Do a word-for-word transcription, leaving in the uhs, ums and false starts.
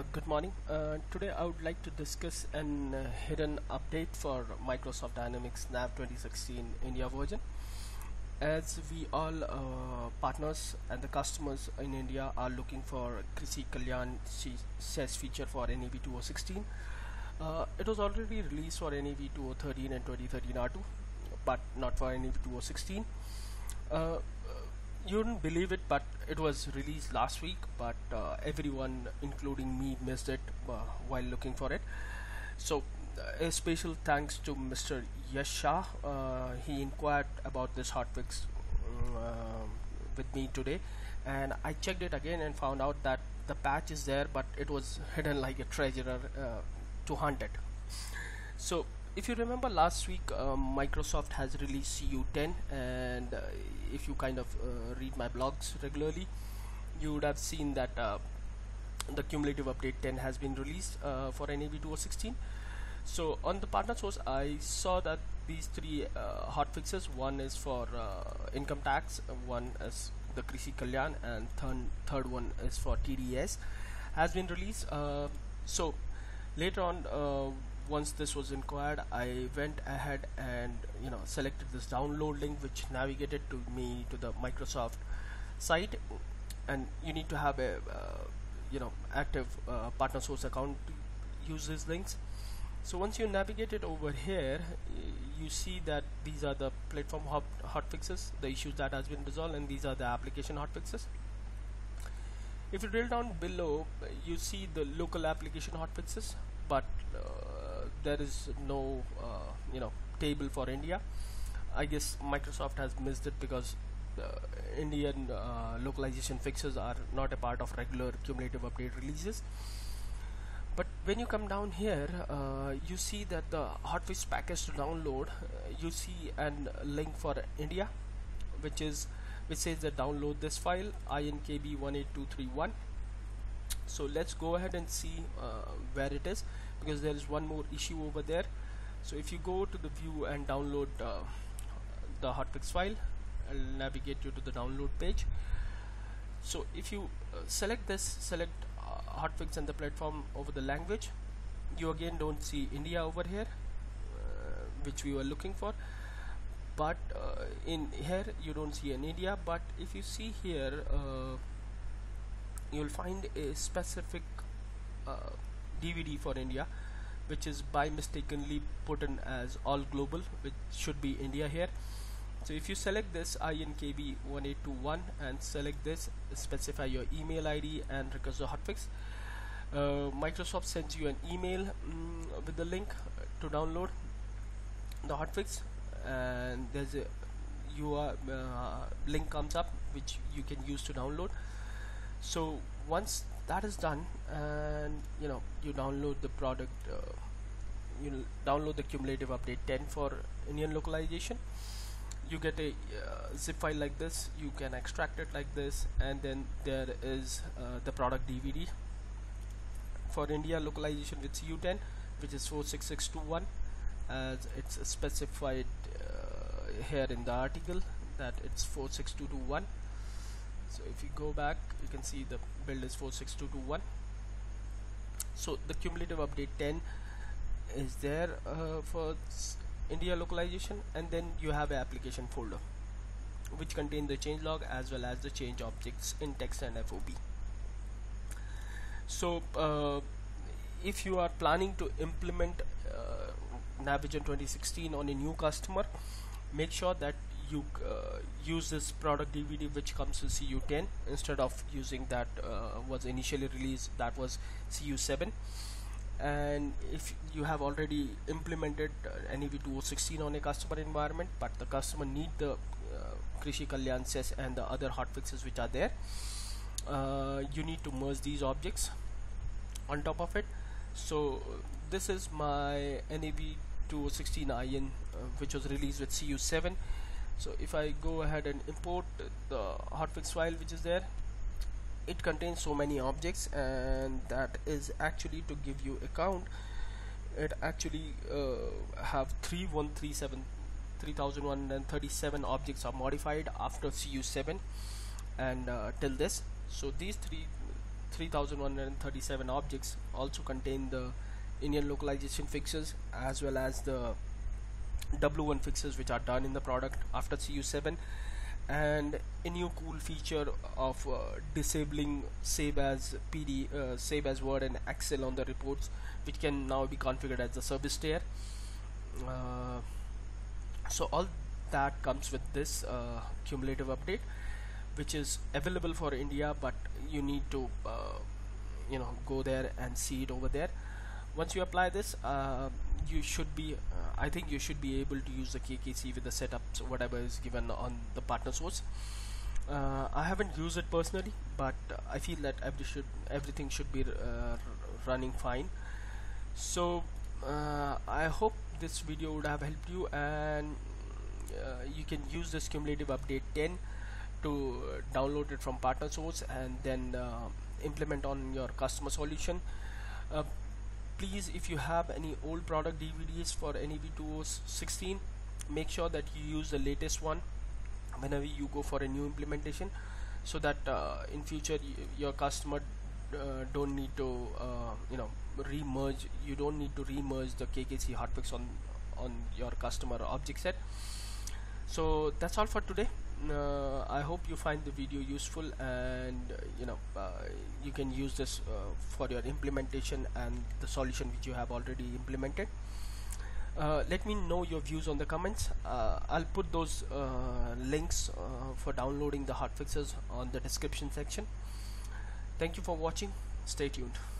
Uh, good morning. Uh, today I would like to discuss an uh, hidden update for Microsoft Dynamics N A V twenty sixteen India version. As we all uh, partners and the customers in India are looking for Krishi Kalyan Cess feature for N A V twenty sixteen. Uh, it was already released for N A V twenty thirteen and twenty thirteen R two, but not for N A V twenty sixteen. Uh, You wouldn't believe it, but it was released last week, but uh, everyone including me missed it uh, while looking for it. So uh, a special thanks to Mister Yash Shah. Uh, he inquired about this hotfix uh, with me today, and I checked it again and found out that the patch is there, but it was hidden like a treasure uh, to hunt it. So if you remember last week, uh, Microsoft has released C U ten, and uh, if you kind of uh, read my blogs regularly, you would have seen that uh, the cumulative update ten has been released uh, for N A V twenty sixteen. So on the partner source, I saw that these three uh, hot fixes: one is for uh, income tax, one is the Krishi Kalyan, and th third one is for T D S, has been released. Uh, so later on, uh, once this was inquired, I went ahead and you know selected this download link, which navigated to me to the Microsoft site. And you need to have a uh, you know active uh, partner source account to use these links. So once you navigate it over here, you see that these are the platform hot hotfixes, the issues that has been resolved, and these are the application hotfixes. If you drill down below, you see the local application hotfixes, but uh, there is no uh, you know table for India. I guess Microsoft has missed it because uh, Indian uh, localization fixes are not a part of regular cumulative update releases. But when you come down here, uh, you see that the hotfix package to download, uh, you see an link for India, which is which says that download this file I N K B one eight two three one. So let's go ahead and see uh, where it is, because there is one more issue over there. So if you go to the view and download uh, the hotfix file, I'll navigate you to the download page. So if you uh, select this, select uh, hotfix and the platform over the language, you again don't see India over here, uh, which we were looking for. But uh, in here you don't see an India, but if you see here, uh, you'll find a specific uh, D V D for India, which is by mistakenly put in as all global, which should be India here. So if you select this I N K B one eight two one and select this, specify your email I D and request the hotfix, uh, Microsoft sends you an email mm, with the link to download the hotfix, and there's a U R L uh, link comes up which you can use to download. So once that is done, and you know you download the product, uh, you download the cumulative update ten for Indian localization, you get a uh, zip file like this. You can extract it like this, and then there is uh, the product D V D for India localization with C U ten, which is four six six two one, as it's specified uh, here in the article that it's four six two two one. So if you go back, you can see the build is four six two two one. So the cumulative update ten is there uh, for India localization, and then you have an application folder which contains the changelog as well as the change objects in text and F O B. So uh, if you are planning to implement uh, Navision twenty sixteen on a new customer, make sure that you uh, use this product D V D which comes to C U ten instead of using that uh, was initially released, that was C U seven. And if you have already implemented uh, N A V twenty sixteen on a customer environment, but the customer need the uh, Krishi Kalyan Cess and the other hotfixes which are there, uh, you need to merge these objects on top of it. So this is my N A V twenty sixteen I N, uh, which was released with C U seven. So if I go ahead and import the hotfix file which is there, it contains so many objects, and that is actually, to give you a count, it actually uh, have three thousand one hundred thirty-seven objects are modified after C U seven and uh, till this. So these three three thousand one hundred thirty-seven objects also contain the Indian localization fixes as well as the W one fixes which are done in the product after C U seven, and a new cool feature of uh, disabling save as P D, uh, save as Word and Excel on the reports, which can now be configured as the service tier. Uh, so all that comes with this uh, cumulative update, which is available for India, but you need to uh, you know go there and see it over there. Once you apply this, uh, you should be uh, I think you should be able to use the K K C with the setups whatever is given on the partner source. uh, I haven't used it personally, but I feel that every should, everything should be uh, running fine. So uh, I hope this video would have helped you, and uh, you can use this cumulative update ten to download it from partner source and then uh, implement on your customer solution. Uh, please, if you have any old product D V Ds for N A V twenty sixteen, make sure that you use the latest one whenever you go for a new implementation, so that uh, in future your customer uh, don't need to uh, you know re-merge you don't need to re-merge the K K C hotfix on on your customer object set. So that's all for today. Uh, I hope you find the video useful, and uh, you know uh, you can use this uh, for your implementation and the solution which you have already implemented. Uh, let me know your views on the comments. uh, I'll put those uh, links uh, for downloading the hotfixes on the description section. Thank you for watching. Stay tuned.